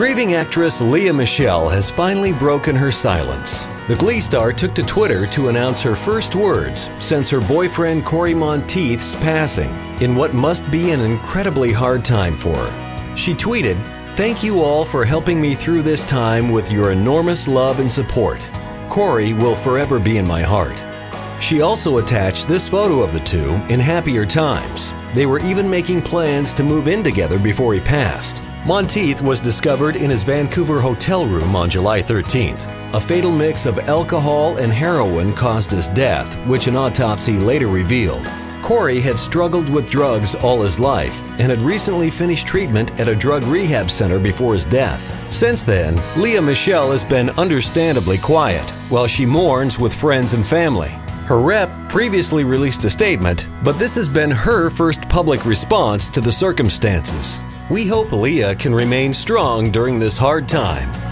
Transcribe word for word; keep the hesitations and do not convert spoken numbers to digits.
Grieving actress Lea Michele has finally broken her silence. The Glee star took to Twitter to announce her first words since her boyfriend Cory Monteith's passing, in what must be an incredibly hard time for her. She tweeted, "Thank you all for helping me through this time with your enormous love and support. Cory will forever be in my heart." She also attached this photo of the two in happier times. They were even making plans to move in together before he passed. Monteith was discovered in his Vancouver hotel room on July thirteenth. A fatal mix of alcohol and heroin caused his death, which an autopsy later revealed. Cory had struggled with drugs all his life and had recently finished treatment at a drug rehab center before his death. Since then, Lea Michele has been understandably quiet, while she mourns with friends and family. Her rep previously released a statement, but this has been her first public response to the circumstances. "We hope Lea can remain strong during this hard time.